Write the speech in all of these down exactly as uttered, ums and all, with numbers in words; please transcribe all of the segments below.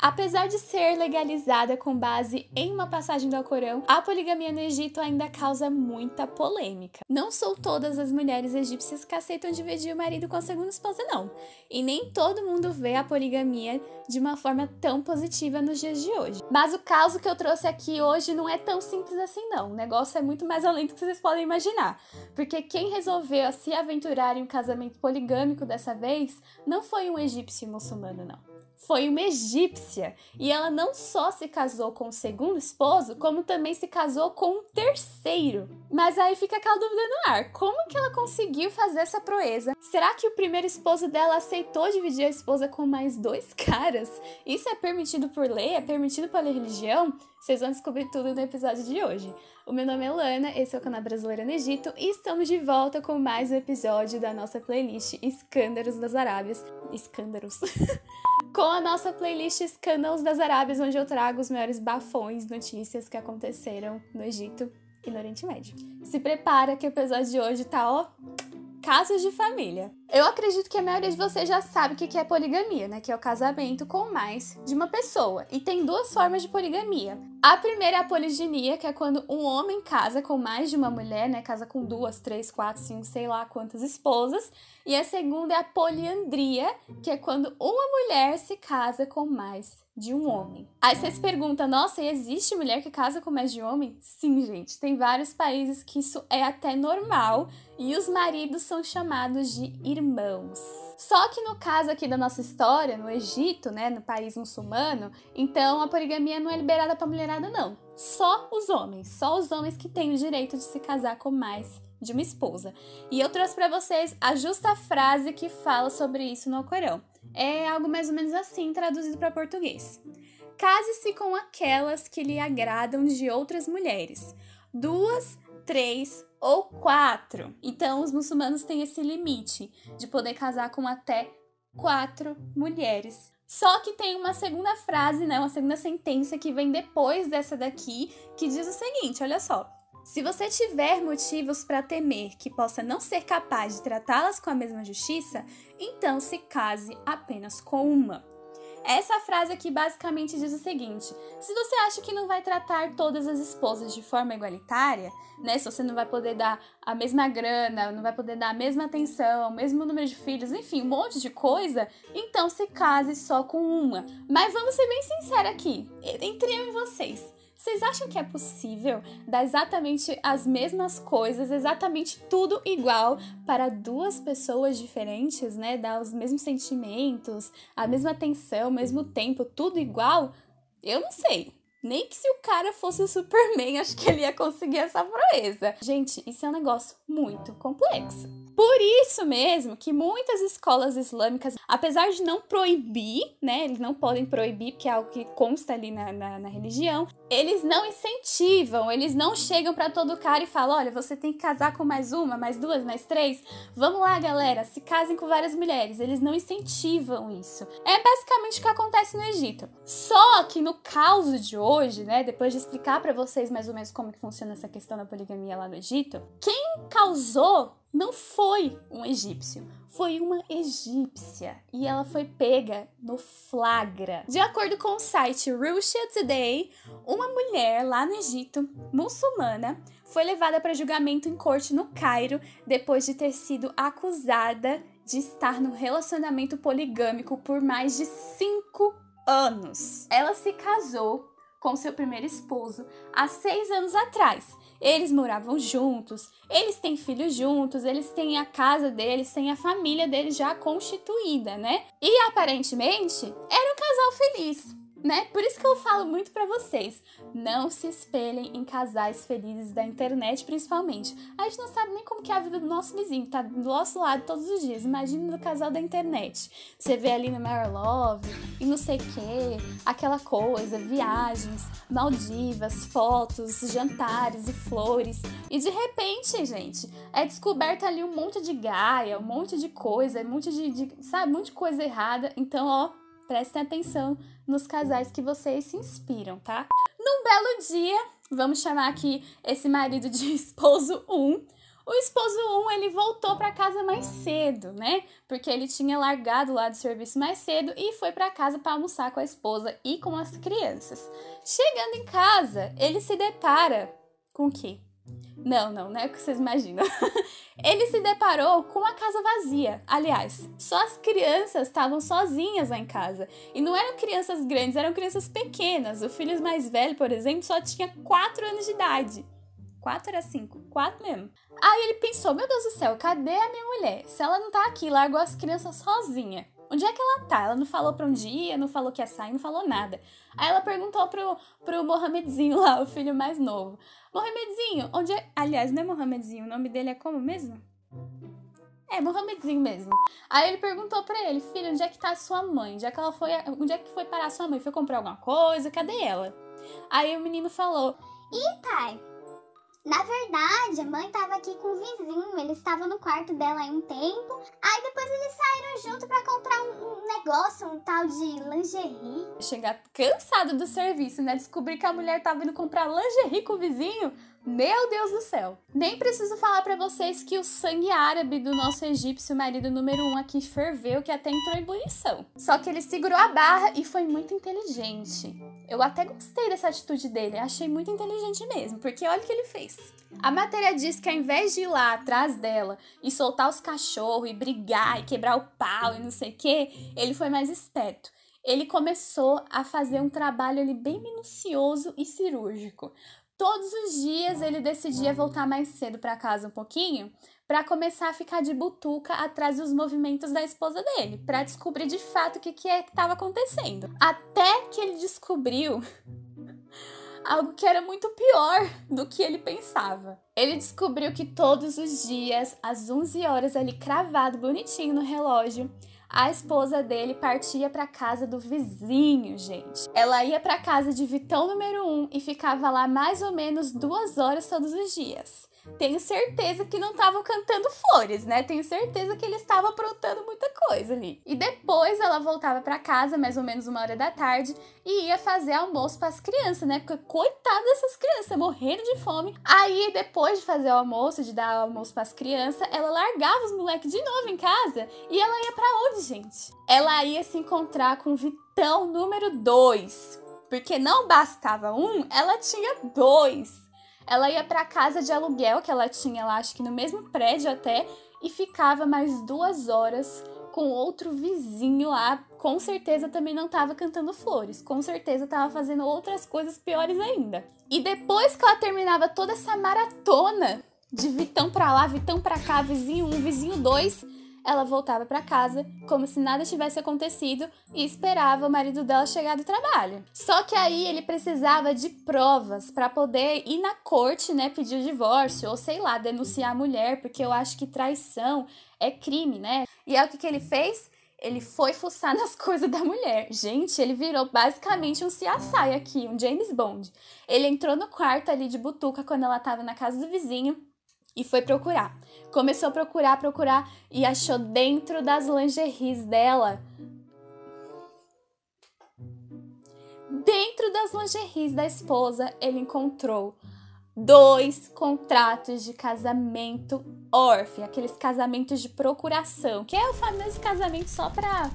Apesar de ser legalizada com base em uma passagem do Alcorão, a poligamia no Egito ainda causa muita polêmica. Não são todas as mulheres egípcias que aceitam dividir o marido com a segunda esposa, não. E nem todo mundo vê a poligamia de uma forma tão positiva nos dias de hoje. Mas o caso que eu trouxe aqui hoje não é tão simples assim, não. O negócio é muito mais além do que vocês podem imaginar. Porque quem resolveu se aventurar em um casamento poligâmico dessa vez não foi um egípcio muçulmano, não. Foi uma egípcia, e ela não só se casou com o segundo esposo, como também se casou com um terceiro. Mas aí fica aquela dúvida no ar, como que ela conseguiu fazer essa proeza? Será que o primeiro esposo dela aceitou dividir a esposa com mais dois caras? Isso é permitido por lei? É permitido pela religião? Vocês vão descobrir tudo no episódio de hoje. O meu nome é Lana, esse é o canal Brasileira no Egito, e estamos de volta com mais um episódio da nossa playlist Escândalos das Arábias. Escândalos... com a nossa playlist Escândalos das Arábias, onde eu trago os maiores bafões, notícias que aconteceram no Egito e no Oriente Médio. Se prepara que o episódio de hoje tá, ó, casos de família. Eu acredito que a maioria de vocês já sabe o que é poligamia, né? Que é o casamento com mais de uma pessoa. E tem duas formas de poligamia. A primeira é a poliginia, que é quando um homem casa com mais de uma mulher, né? Casa com duas, três, quatro, cinco, sei lá quantas esposas. E a segunda é a poliandria, que é quando uma mulher se casa com mais de um homem. Aí você se pergunta, nossa, e existe mulher que casa com mais de um homem? Sim, gente. Tem vários países que isso é até normal e os maridos são chamados de irmãos. Só que no caso aqui da nossa história, no Egito, né, no país muçulmano, então a poligamia não é liberada pra mulherada, não. Só os homens. Só os homens que têm o direito de se casar com mais de uma esposa. E eu trouxe pra vocês a justa frase que fala sobre isso no Alcorão. É algo mais ou menos assim, traduzido para português. Case-se com aquelas que lhe agradam de outras mulheres. Duas, três ou quatro. Então, os muçulmanos têm esse limite de poder casar com até quatro mulheres. Só que tem uma segunda frase, né? Uma segunda sentença que vem depois dessa daqui, que diz o seguinte, olha só. Se você tiver motivos para temer que possa não ser capaz de tratá-las com a mesma justiça, então se case apenas com uma. Essa frase aqui basicamente diz o seguinte, se você acha que não vai tratar todas as esposas de forma igualitária, né, se você não vai poder dar a mesma grana, não vai poder dar a mesma atenção, o mesmo número de filhos, enfim, um monte de coisa, então se case só com uma. Mas vamos ser bem sinceros aqui, entre eu e vocês. Vocês acham que é possível dar exatamente as mesmas coisas, exatamente tudo igual para duas pessoas diferentes, né? Dar os mesmos sentimentos, a mesma atenção, o mesmo tempo, tudo igual? Eu não sei. Nem que se o cara fosse o Superman, acho que ele ia conseguir essa proeza. Gente, isso é um negócio muito complexo. Por isso mesmo que muitas escolas islâmicas, apesar de não proibir, né, eles não podem proibir, porque é algo que consta ali na, na, na religião, eles não incentivam, eles não chegam pra todo cara e falam, olha, você tem que casar com mais uma, mais duas, mais três, vamos lá galera, se casem com várias mulheres, eles não incentivam isso. É basicamente o que acontece no Egito. Só que no caso de hoje, né, depois de explicar pra vocês mais ou menos como que funciona essa questão da poligamia lá no Egito, quem causou não foi um egípcio, foi uma egípcia e ela foi pega no flagra. De acordo com o site Russia Today, uma mulher lá no Egito, muçulmana, foi levada para julgamento em corte no Cairo depois de ter sido acusada de estar no relacionamento poligâmico por mais de cinco anos. Ela se casou com seu primeiro esposo há seis anos atrás. Eles moravam juntos, eles têm filhos juntos, eles têm a casa deles, têm a família deles já constituída, né? E aparentemente era um casal feliz, né? Por isso que eu falo muito pra vocês, não se espelhem em casais felizes da internet principalmente. A gente não sabe nem como que é a vida do nosso vizinho, que tá do nosso lado todos os dias. Imagina no casal da internet. Você vê ali no Maior Love e não sei o que, aquela coisa, viagens, Maldivas, fotos, jantares e flores. E de repente, gente, é descoberta ali um monte de gaia, um monte de coisa, um monte de, de sabe, um monte de coisa errada. Então, ó, prestem atenção nos casais que vocês se inspiram, tá? Num belo dia, vamos chamar aqui esse marido de esposo um, O esposo um, ele voltou para casa mais cedo, né? Porque ele tinha largado lá do serviço mais cedo e foi para casa para almoçar com a esposa e com as crianças. Chegando em casa, ele se depara com o quê? Não, não, não é o que vocês imaginam. Ele se deparou com a casa vazia. Aliás, só as crianças estavam sozinhas lá em casa. E não eram crianças grandes, eram crianças pequenas. O filho mais velho, por exemplo, só tinha quatro anos de idade. Quatro era cinco? Quatro mesmo. Aí ele pensou, meu Deus do céu, cadê a minha mulher? Se ela não tá aqui, largou as crianças sozinha. Onde é que ela tá? Ela não falou pra um dia, não falou que ia sair, não falou nada. Aí ela perguntou pro, pro Mohamedzinho lá, o filho mais novo. Mohamedzinho, onde é... Aliás, não é Mohamedzinho, o nome dele é como mesmo? É, Mohamedzinho mesmo. Aí ele perguntou pra ele, filho, onde é que tá a sua mãe? Onde é que ela foi, onde é que foi parar a sua mãe? Foi comprar alguma coisa? Cadê ela? Aí o menino falou, ih, pai, na verdade, a mãe tava aqui com o vizinho, ele estava no quarto dela aí um tempo, aí depois eles saíram junto pra comprar um, um negócio, um tal de lingerie. Chegar cansado do serviço, né? Descobrir que a mulher tava indo comprar lingerie com o vizinho, meu Deus do céu. Nem preciso falar pra vocês que o sangue árabe do nosso egípcio marido número um aqui ferveu, que até entrou em ebulição. Só que ele segurou a barra e foi muito inteligente. Eu até gostei dessa atitude dele, achei muito inteligente mesmo, porque olha o que ele fez. A matéria diz que ao invés de ir lá atrás dela e soltar os cachorros e brigar e quebrar o pau e não sei o que, ele foi mais esperto. Ele começou a fazer um trabalho ali bem minucioso e cirúrgico. Todos os dias ele decidia voltar mais cedo para casa um pouquinho para começar a ficar de butuca atrás dos movimentos da esposa dele, para descobrir de fato o que, que é que estava acontecendo. Até que ele descobriu algo que era muito pior do que ele pensava. Ele descobriu que todos os dias, às onze horas, ali cravado bonitinho no relógio, a esposa dele partia pra casa do vizinho, gente. Ela ia pra casa de Vitão número um e ficava lá mais ou menos duas horas todos os dias. Tenho certeza que não estavam cantando flores, né? Tenho certeza que ele estava aprontando muita coisa ali. E depois ela voltava pra casa, mais ou menos uma hora da tarde, e ia fazer almoço pras crianças, né? Porque coitada dessas crianças, morrendo de fome. Aí, depois de fazer o almoço, de dar o almoço pras crianças, ela largava os moleques de novo em casa. E ela ia pra onde, gente? Ela ia se encontrar com o Vitão número dois. Porque não bastava um, ela tinha dois. Ela ia para a casa de aluguel que ela tinha lá, acho que no mesmo prédio até, e ficava mais duas horas com outro vizinho lá. Com certeza também não estava cantando flores, com certeza estava fazendo outras coisas piores ainda. E depois que ela terminava toda essa maratona de Vitão para lá, Vitão para cá, vizinho um, vizinho dois, ela voltava para casa como se nada tivesse acontecido e esperava o marido dela chegar do trabalho. Só que aí ele precisava de provas para poder ir na corte, né, pedir o divórcio ou sei lá, denunciar a mulher, porque eu acho que traição é crime, né? E aí o que, que ele fez? Ele foi fuçar nas coisas da mulher. Gente, ele virou basicamente um C S I aqui, um James Bond. Ele entrou no quarto ali de butuca quando ela tava na casa do vizinho e foi procurar. Começou a procurar, procurar e achou dentro das lingeries dela. Dentro das lingeries da esposa, ele encontrou dois contratos de casamento órfão. Aqueles casamentos de procuração. Que é o famoso casamento só pra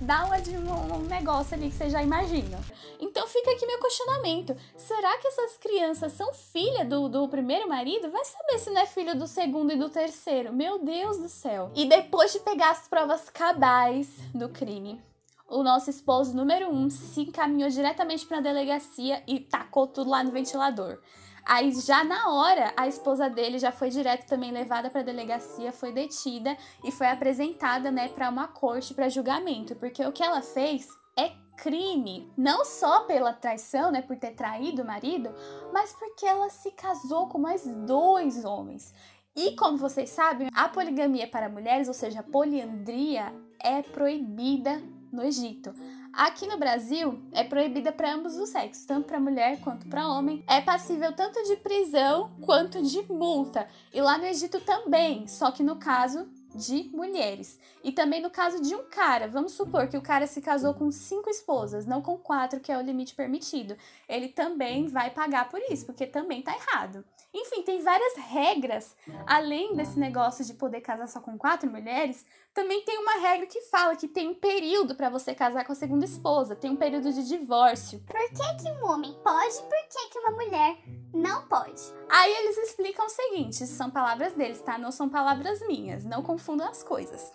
dar uma de um negócio ali que você já imagina. Então fica aqui meu questionamento. Será que essas crianças são filha do, do primeiro marido? Vai saber se não é filho do segundo e do terceiro. Meu Deus do céu. E depois de pegar as provas cabais do crime, o nosso esposo número um se encaminhou diretamente para a delegacia e tacou tudo lá no ventilador. Aí já na hora, a esposa dele já foi direto também levada para a delegacia, foi detida e foi apresentada, né, para uma corte para julgamento, porque o que ela fez é crime, não só pela traição, né, por ter traído o marido, mas porque ela se casou com mais dois homens. E como vocês sabem, a poligamia para mulheres, ou seja, a poliandria, é proibida no Egito. Aqui no Brasil, é proibida para ambos os sexos, tanto para mulher quanto para homem. É passível tanto de prisão quanto de multa. E lá no Egito também, só que no caso de mulheres. E também no caso de um cara, vamos supor que o cara se casou com cinco esposas, não com quatro, que é o limite permitido. Ele também vai pagar por isso, porque também tá errado. Enfim, tem várias regras, além desse negócio de poder casar só com quatro mulheres, também tem uma regra que fala que tem um período para você casar com a segunda esposa, tem um período de divórcio. Por que que um homem pode e por que que uma mulher não pode? Aí eles explicam o seguinte, isso são palavras deles, tá? Não são palavras minhas, não confundam as coisas.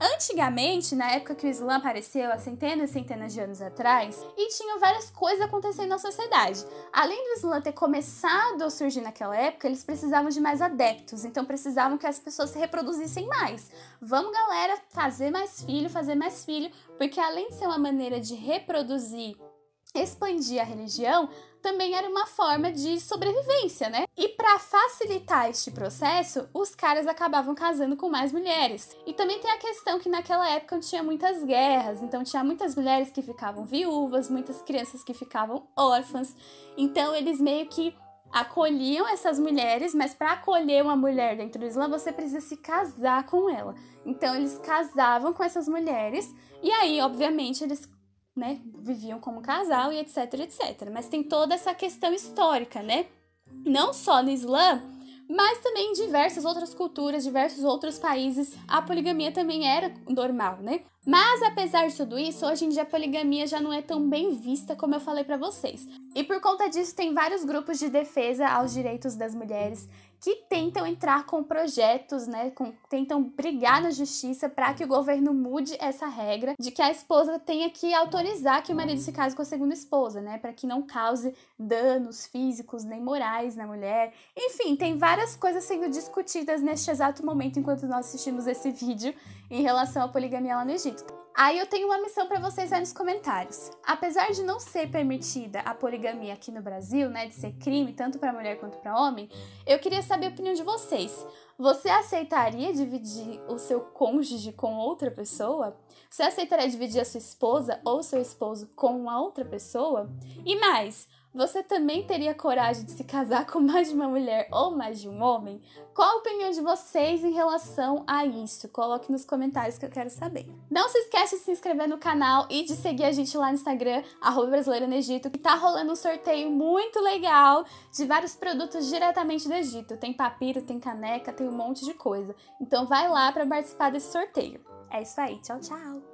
Antigamente, na época que o Islã apareceu, há centenas e centenas de anos atrás, e tinham várias coisas acontecendo na sociedade. Além do Islã ter começado a surgir naquela época, eles precisavam de mais adeptos, então precisavam que as pessoas se reproduzissem mais. Vamos, galera, fazer mais filho, fazer mais filho, porque além de ser uma maneira de reproduzir, expandir a religião, também era uma forma de sobrevivência, né? E para facilitar este processo, os caras acabavam casando com mais mulheres. E também tem a questão que naquela época tinha muitas guerras, então tinha muitas mulheres que ficavam viúvas, muitas crianças que ficavam órfãs. Então eles meio que acolhiam essas mulheres, mas para acolher uma mulher dentro do Islã, você precisa se casar com ela. Então eles casavam com essas mulheres e aí, obviamente, eles né, viviam como casal e etc, et cetera. Mas tem toda essa questão histórica, né? Não só no Islã, mas também em diversas outras culturas, diversos outros países, a poligamia também era normal, né? Mas apesar de tudo isso, hoje em dia a poligamia já não é tão bem vista como eu falei pra vocês. E por conta disso tem vários grupos de defesa aos direitos das mulheres que tentam entrar com projetos, né, com, tentam brigar na justiça para que o governo mude essa regra de que a esposa tenha que autorizar que o marido se case com a segunda esposa, né, para que não cause danos físicos nem morais na mulher. Enfim, tem várias coisas sendo discutidas neste exato momento enquanto nós assistimos esse vídeo em relação à poligamia lá no Egito. Aí eu tenho uma missão para vocês aí nos comentários. Apesar de não ser permitida a poligamia aqui no Brasil, né, de ser crime tanto para mulher quanto para homem, eu queria saber a opinião de vocês. Você aceitaria dividir o seu cônjuge com outra pessoa? Você aceitaria dividir a sua esposa ou seu esposo com uma outra pessoa? E mais, você também teria coragem de se casar com mais de uma mulher ou mais de um homem? Qual a opinião de vocês em relação a isso? Coloque nos comentários que eu quero saber. Não se esquece de se inscrever no canal e de seguir a gente lá no Instagram, arroba Brasileira no Egito, que tá rolando um sorteio muito legal de vários produtos diretamente do Egito. Tem papiro, tem caneca, tem um monte de coisa. Então vai lá para participar desse sorteio. É isso aí, tchau, tchau!